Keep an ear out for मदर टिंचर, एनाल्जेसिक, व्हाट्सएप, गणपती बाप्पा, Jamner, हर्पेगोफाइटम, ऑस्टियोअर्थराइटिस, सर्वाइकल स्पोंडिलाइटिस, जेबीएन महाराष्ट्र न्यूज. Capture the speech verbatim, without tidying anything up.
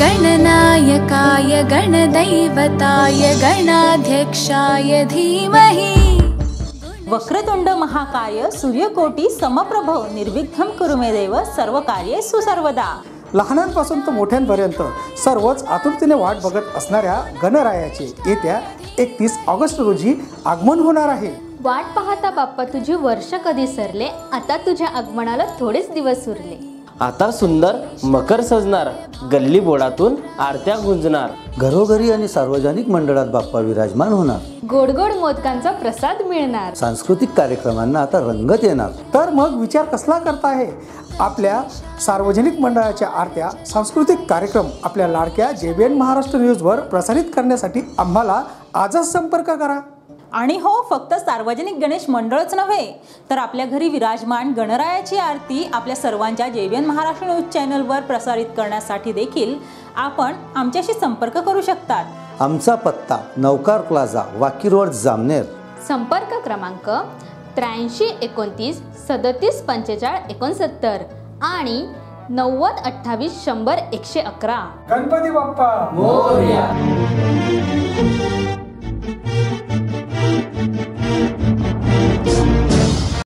गणनायकाय गणदैवताय गणाध्यक्षाय धीमहि। वक्रतुंड महाकाय सूर्यकोटी समप्रभव निर्विघ्नं कुरु मे देव सर्वकार्येषु सर्वदा। लहानांपासून ते मोठ्यांपर्यंत सर्वच आतुरतेने वाट बघत असणाऱ्या गणरायाचे येत्या एकतीस ऑगस्ट रोजी आगमन होणार आहे। वाट पाहता बाप्पा तुझे वर्ष कधी सरले, आता तुझ्या आगमनाला थोडेच दिवस उरले। आता सुंदर मकर सजणार, गल्ली बोडातून आरत्या गुंजणार, घरोघरी आणि सार्वजनिक मंडळात बाप्पा विराजमान होणार, गोड गोड मोदकांचा प्रसाद मिळणार, सांस्कृतिक कार्यक्रमांना आता रंगत येणार। तर मग विचार कसला करता आहे, आपल्या सार्वजनिक मंडळाच्या आरत्या, सांस्कृतिक कार्यक्रम आपल्या लाडक्या जेबीएन महाराष्ट्र न्यूजवर प्रसारित करण्यासाठी आम्हाला आजच संपर्क करा। आणि हो, फक्त सार्वजनिक गणेश मंडळच नव्हे तर आपल्या घरी विराजमान गणरायाची आरती आपल्या सर्वांच्या जेबीएन महाराष्ट्र न्यूज चॅनलवर प्रसारित करण्यासाठी देखील आपण आमच्याशी संपर्क करू शकतात। आमचा पत्ता नौकार प्लाझा वाकी रोड जामनेर, संपर्क क्रमांक त्र्याऐंशी एकोणतीस सदतीस पंचेचाळीस एकोणसत्तर आणि नव्वद अठ्ठावीस शंभर एकशे अकरा। गणपती बाप्पा मोरया।